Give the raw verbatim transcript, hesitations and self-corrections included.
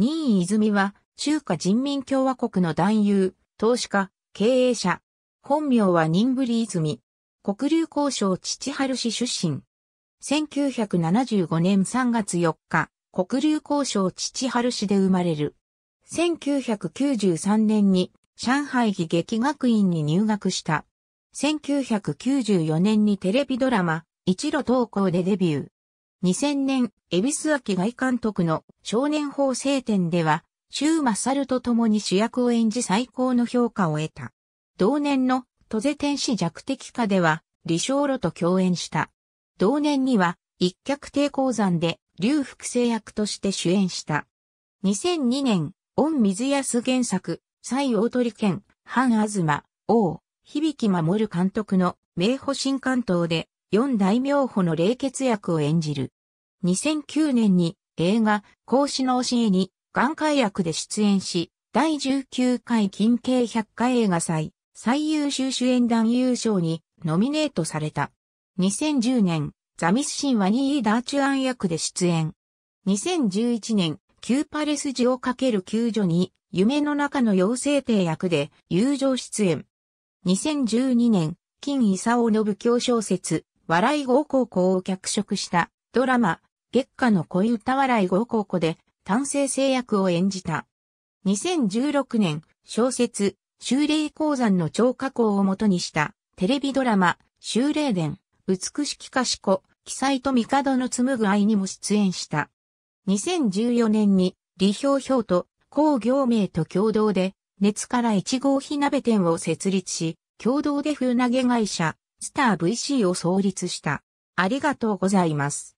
任泉は中華人民共和国の男優、投資家、経営者。本名は任振泉。黒竜江省父春市出身。せんきゅうひゃくななじゅうごねんさんがつよっか、黒竜江省父春市で生まれる。せんきゅうひゃくきゅうじゅうさんねんに上海戯劇学院に入学した。せんきゅうひゃくきゅうじゅうよねんにテレビドラマ、一路投稿でデビュー。にせんねん、恵比寿秋外監督の少年法制展では、周勝と共に主役を演じ最高の評価を得た。同年の砥瀬天使弱的下では、李小璐と共演した。同年には、一脚抵抗山で、劉福生役として主演した。にせんにねん、恩水康原作、蔡大鳥兼、範東、王、響守監督の名捕新関東で、四大名捕の冷血役を演じる。にせんきゅうねんに映画、孔子の教えに、眼科医役で出演し、だいじゅうきゅうかい近景百花映画祭、最優秀主演男優賞にノミネートされた。にせんじゅうねん、ザミスシンワニー・ダーチュアン役で出演。にせんじゅういちねん、キューパレス字をかける救助に、夢の中の妖精帝役で友情出演。にせんじゅうにねん、金勲の武侠小説、笑い号高校を脚色したドラマ、月下の恋歌笑い号高校で丹青生役を演じた。にせんじゅうろくねん、小説、秋麗鉱山の張家口を元にしたテレビドラマ、秋麗伝、美しきかしこ、奇才と帝の紡ぐ愛にも出演した。にせんじゅうよねんに李氷氷と黄暁明と共同で、熱から一号火鍋店を設立し、共同で風投げ会社、Star ブイシー を創立した。ありがとうございます。